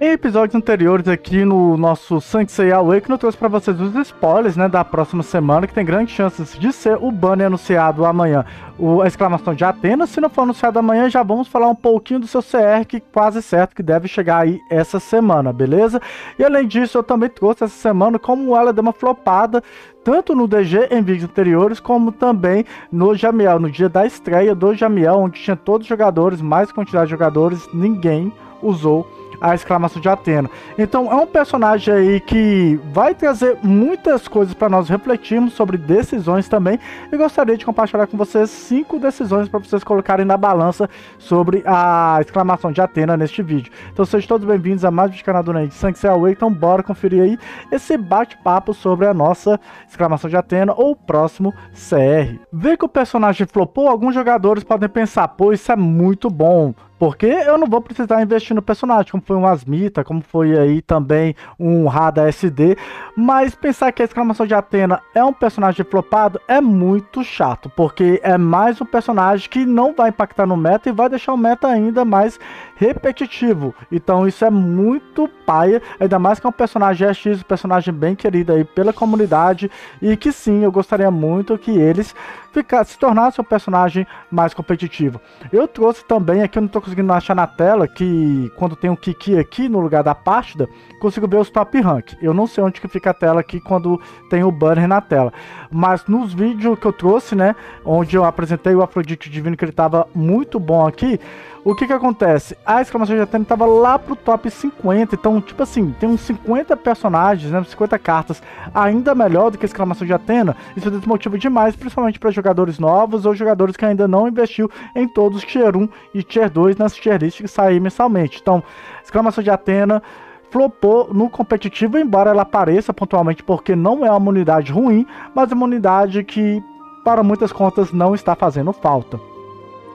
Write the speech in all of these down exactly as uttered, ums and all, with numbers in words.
Em episódios anteriores aqui no nosso Saint Seiya Awakening, eu trouxe para vocês os spoilers, né, da próxima semana, que tem grandes chances de ser o banner anunciado amanhã. O, a exclamação de Atena, se não for anunciado amanhã, já vamos falar um pouquinho do seu C R, que quase certo que deve chegar aí essa semana, beleza? E além disso, eu também trouxe essa semana como ela deu uma flopada, tanto no D G em vídeos anteriores, como também no Jamiel, no dia da estreia do Jamiel, onde tinha todos os jogadores, mais quantidade de jogadores, ninguém usou a exclamação de Atena. Então é um personagem aí que vai trazer muitas coisas para nós refletirmos sobre decisões também, e gostaria de compartilhar com vocês cinco decisões para vocês colocarem na balança sobre a exclamação de Atena neste vídeo. Então sejam todos bem-vindos a mais um vídeo do canal do NeN Play. Então bora conferir aí esse bate-papo sobre a nossa exclamação de Atena ou o próximo C R. Vê que o personagem flopou, alguns jogadores podem pensar, pô, isso é muito bom, porque eu não vou precisar investir no personagem, como foi um Asmita, como foi aí também um Rada S D, mas pensar que a exclamação de Atena é um personagem flopado é muito chato, porque é mais um personagem que não vai impactar no meta e vai deixar o meta ainda mais repetitivo. Então isso é muito paia, ainda mais que é um personagem E X, um personagem bem querido aí pela comunidade, e que sim, eu gostaria muito que eles ficar, se tornassem um personagem mais competitivo. Eu trouxe também aqui, eu não tô conseguindo achar na tela, que quando tem um Kiki aqui no lugar da Párdida, consigo ver os top rank. Eu não sei onde que fica a tela aqui quando tem o banner na tela, mas nos vídeos que eu trouxe, né, onde eu apresentei o Afrodite Divino, que ele tava muito bom aqui, o que que acontece? A exclamação de Atena tava lá pro top cinquenta, então tipo assim, tem uns cinquenta personagens, né, cinquenta cartas, ainda melhor do que a exclamação de Atena. Isso é desmotiva demais, principalmente para jogadores novos ou jogadores que ainda não investiu em todos os Tier um e Tier dois nas tier lists que saem mensalmente. Então, exclamação de Atena flopou no competitivo, embora ela apareça pontualmente, porque não é uma unidade ruim, mas é uma unidade que para muitas contas não está fazendo falta.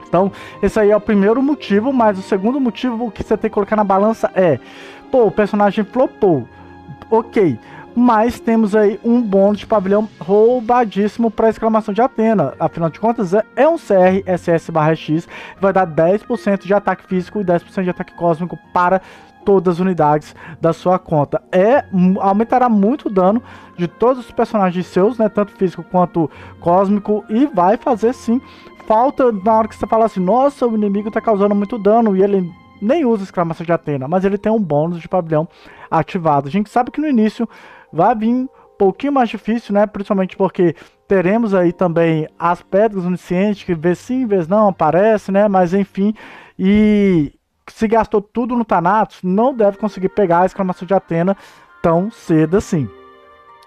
Então, esse aí é o primeiro motivo, mas o segundo motivo que você tem que colocar na balança é, pô, o personagem flopou, ok, mas temos aí um bônus de pavilhão roubadíssimo para a exclamação de Atena. Afinal de contas, é um C R S S barra X, vai dar dez por cento de ataque físico e dez por cento de ataque cósmico para todas as unidades da sua conta. É, aumentará muito o dano de todos os personagens seus, né, tanto físico quanto cósmico, e vai fazer sim falta na hora que você fala assim, nossa, o inimigo está causando muito dano e ele nem usa a exclamação de Atena, mas ele tem um bônus de pavilhão ativado. A gente sabe que no início vai vir um pouquinho mais difícil, né? Principalmente porque teremos aí também as pedras oniscientes, que vez sim, vez não, aparece, né? Mas enfim, e se gastou tudo no Thanatos, não deve conseguir pegar a exclamação de Atena tão cedo assim.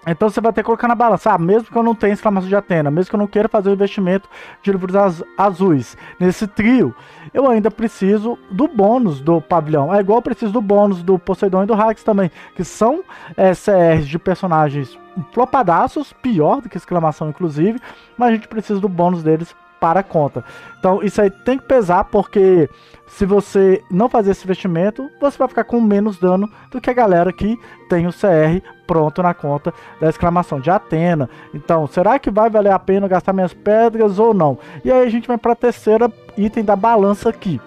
Então você vai ter que colocar na balança, ah, mesmo que eu não tenha exclamação de Atena, mesmo que eu não queira fazer o investimento de livros az azuis nesse trio, eu ainda preciso do bônus do pavilhão. É igual eu preciso do bônus do Poseidon e do Hades também, que são é, C Rs de personagens flopadaços, pior do que exclamação inclusive, mas a gente precisa do bônus deles para a conta. Então isso aí tem que pesar, porque se você não fazer esse investimento, você vai ficar com menos dano do que a galera que tem o C R pronto na conta da exclamação de Atena. Então, será que vai valer a pena gastar minhas pedras ou não? E aí a gente vai para a terceira item da balança aqui.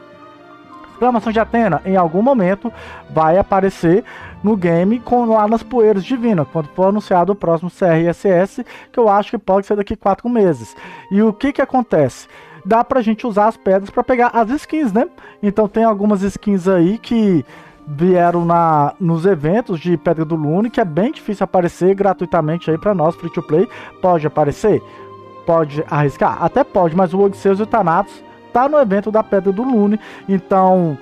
Exclamação de Atena, em algum momento, vai aparecer no game com, lá nas Poeiras Divina, quando for anunciado o próximo C R S S, que eu acho que pode ser daqui quatro meses. E o que que acontece? Dá pra gente usar as pedras para pegar as skins, né? Então tem algumas skins aí que vieram na, nos eventos de Pedra do Lune, que é bem difícil aparecer gratuitamente aí pra nós, free to play. Pode aparecer? Pode arriscar? Até pode, mas o Odisseus e o Thanatos tá no evento da Pedra do Lune, então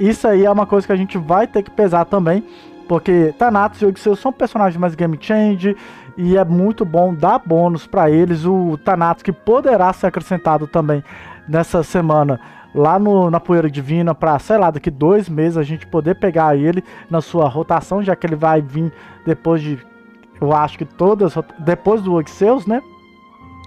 isso aí é uma coisa que a gente vai ter que pesar também, porque Thanatos e Odisseus são personagens mais game change, e é muito bom dar bônus para eles. O Thanatos, que poderá ser acrescentado também nessa semana lá no, na Poeira Divina, para, sei lá, daqui dois meses a gente poder pegar ele na sua rotação, já que ele vai vir depois de, eu acho que todas, depois do Oxeus, né?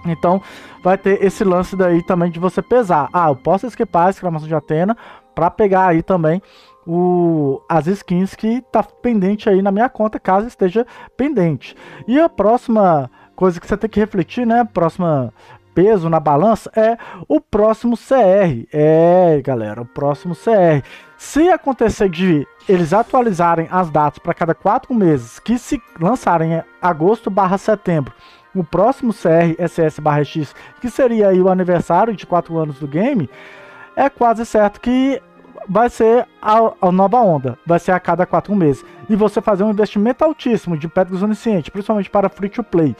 Então vai ter esse lance daí também de você pesar. Ah, eu posso esquipar a exclamação de Atena para pegar aí também o, as skins que tá pendente aí na minha conta, caso esteja pendente. E a próxima coisa que você tem que refletir, né? Próxima peso na balança é o próximo C R. É, galera, o próximo C R. Se acontecer de eles atualizarem as datas para cada quatro meses, que se lançarem é agosto barra setembro, o próximo C R S S barra X, que seria aí o aniversário de quatro anos do game, é quase certo que vai ser a, a nova onda, vai ser a cada quatro meses. E você fazer um investimento altíssimo de Pedras Oniscientes, principalmente para free to play,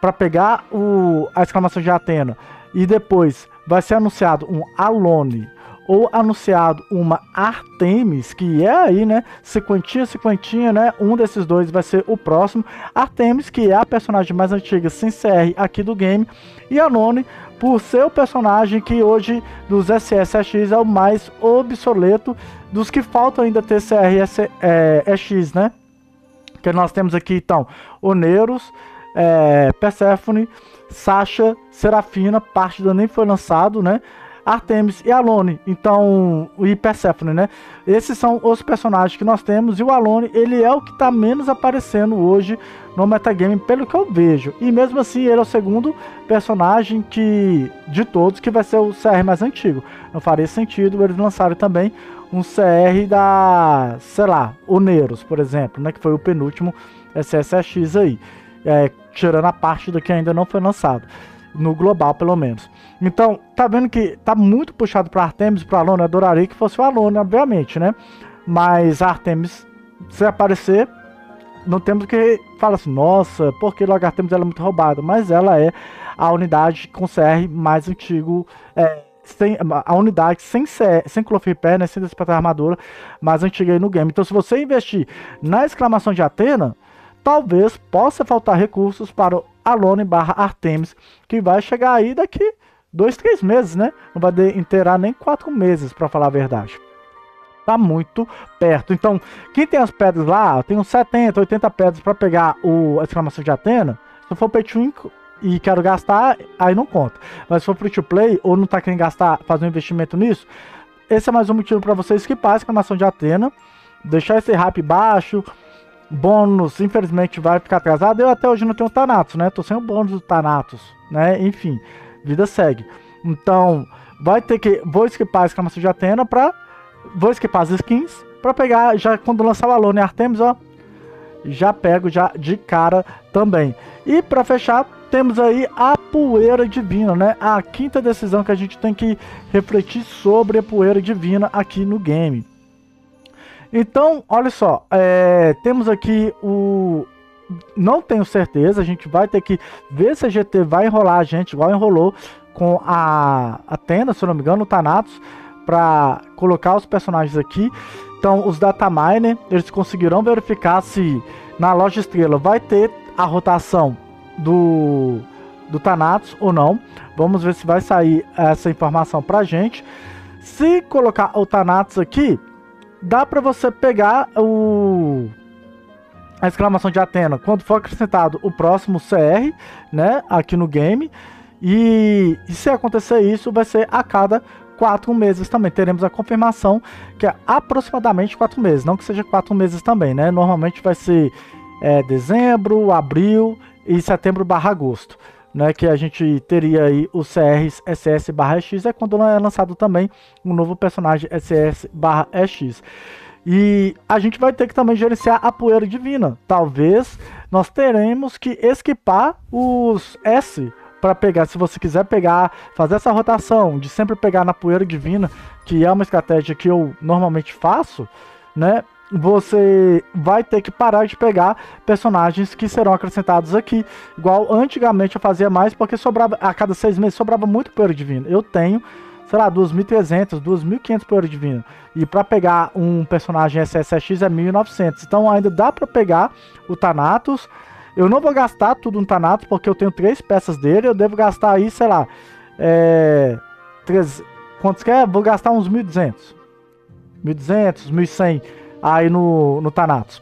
para pegar o, a exclamação de Atena, e depois vai ser anunciado um Alone, ou anunciado uma Artemis, que é aí, né, cinquentinha, cinquentinha, né, um desses dois vai ser o próximo. Artemis, que é a personagem mais antiga sem C R aqui do game, e Alone, por ser o personagem que hoje dos S S X é o mais obsoleto, dos que faltam ainda ter C R S X, né, que nós temos aqui, então, Oneiros, É, Persephone, Sasha, Serafina, parte do nem foi lançado, né? Artemis e Alone, então, e Persephone, né? Esses são os personagens que nós temos, e o Alone, ele é o que tá menos aparecendo hoje no metagame, pelo que eu vejo. E mesmo assim, ele é o segundo personagem que, de todos, que vai ser o C R mais antigo. Não faria sentido, eles lançaram também um C R da, sei lá, Oneiros, por exemplo, né? Que foi o penúltimo S S X aí. É, tirando a parte do que ainda não foi lançado no global, pelo menos. Então, tá vendo que tá muito puxado para Artemis, para Alone. Eu adoraria que fosse o Alone, obviamente, né? Mas a Artemis, se aparecer, não temos que falar assim, nossa, porque logo a Artemis ela é muito roubada. Mas ela é a unidade com C R mais antigo, é, sem, a unidade sem, C R, sem clofipé, né? Sem despertar armadura mais antiga aí no game. Então, se você investir na exclamação de Atena, talvez possa faltar recursos para o Alone barra Artemis, que vai chegar aí daqui dois, três meses, né? Não vai inteirar nem quatro meses, para falar a verdade. Tá muito perto. Então, quem tem as pedras lá, tem uns setenta, oitenta pedras para pegar o, a exclamação de Atena, se for pay to win e quero gastar, aí não conta. Mas se for free to play ou não tá querendo gastar, fazer um investimento nisso, esse é mais um motivo para você skipar a exclamação de Atena, deixar esse hype baixo. Bônus, infelizmente, vai ficar atrasado. Eu até hoje não tenho Thanatos, né? Tô sem o bônus do Thanatos, né? Enfim, vida segue. Então, vai ter que... Vou esquipar a exclamação de Atena pra... Vou esquipar as skins pra pegar... Já quando lançar o Alone Artemis, ó, já pego já de cara também. E pra fechar, temos aí a Poeira Divina, né? A quinta decisão que a gente tem que refletir sobre a Poeira Divina aqui no game. Então, olha só, é, temos aqui o... Não tenho certeza, a gente vai ter que ver se a G T vai enrolar a gente, igual enrolou com a Atena, se não me engano, o Thanatos, para colocar os personagens aqui. Então, os dataminer, eles conseguirão verificar se na loja estrela vai ter a rotação do, do Thanatos ou não. Vamos ver se vai sair essa informação para a gente. Se colocar o Thanatos aqui... Dá pra você pegar o... a exclamação de Atena quando for acrescentado o próximo C R, né, aqui no game. E, e se acontecer isso, vai ser a cada quatro meses também. Teremos a confirmação que é aproximadamente quatro meses. Não que seja quatro meses também, né? Normalmente vai ser é, dezembro, abril e setembro barra agosto, né? Que a gente teria aí o C R S S barra X, é quando é lançado também um novo personagem S S barra X. E a gente vai ter que também gerenciar a Poeira Divina. Talvez nós teremos que esquipar os S para pegar, se você quiser pegar, fazer essa rotação de sempre pegar na Poeira Divina, que é uma estratégia que eu normalmente faço, né? Você vai ter que parar de pegar personagens que serão acrescentados aqui. Igual antigamente eu fazia mais, porque sobrava a cada seis meses sobrava muito Poeira Divina. Eu tenho, sei lá, duas mil e trezentas, duas mil e quinhentas Poeira Divina. E para pegar um personagem S S X é mil e novecentos. Então ainda dá para pegar o Thanatos. Eu não vou gastar tudo no Thanatos, porque eu tenho três peças dele. Eu devo gastar aí, sei lá, é, três, quantos que é? Vou gastar uns mil e duzentos, mil e duzentos, mil e cem... aí no, no Thanatos.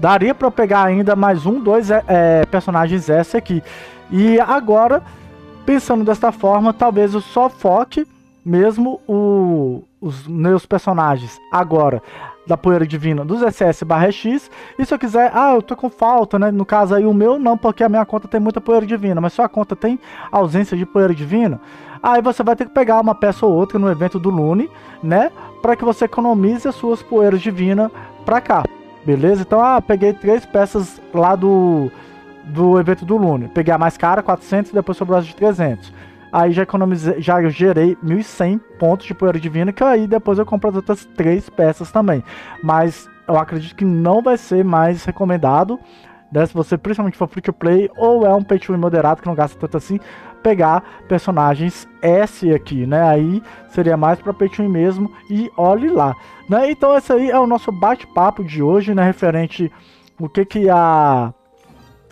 Daria para pegar ainda mais um, dois é, é, personagens S aqui. E agora, pensando desta forma, talvez eu só foque mesmo o, os meus personagens agora da Poeira Divina dos S S barra X, e se eu quiser, ah, eu tô com falta, né, no caso aí o meu não, porque a minha conta tem muita Poeira Divina, mas sua conta tem ausência de Poeira Divina, aí você vai ter que pegar uma peça ou outra no evento do Lune, né, para que você economize as suas Poeiras Divinas pra cá, beleza? Então, ah, peguei três peças lá do, do evento do Lune, peguei a mais cara, quatrocentos, depois sobrou as de trezentos. Aí já economizei, já gerei mil e cem pontos de Poeira Divina, que aí depois eu compro as outras três peças também. Mas eu acredito que não vai ser mais recomendado, né, se você principalmente for free to play ou é um pay to win moderado que não gasta tanto assim, pegar personagens S aqui, né? Aí seria mais para pay to win mesmo e olhe lá, né? Então esse aí é o nosso bate-papo de hoje, né, referente o que que a...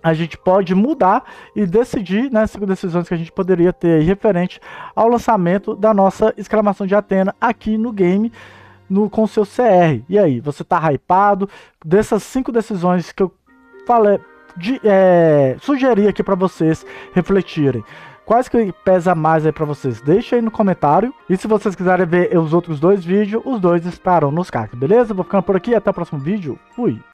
a gente pode mudar e decidir, né, cinco decisões que a gente poderia ter aí referente ao lançamento da nossa exclamação de Atena aqui no game, no, com seu C R. E aí, você tá hypado? Dessas cinco decisões que eu falei, de, é, sugeri aqui para vocês refletirem, quais que pesa mais aí pra vocês? Deixa aí no comentário. E se vocês quiserem ver os outros dois vídeos, os dois estarão nos cards, beleza? Vou ficando por aqui, até o próximo vídeo. Fui!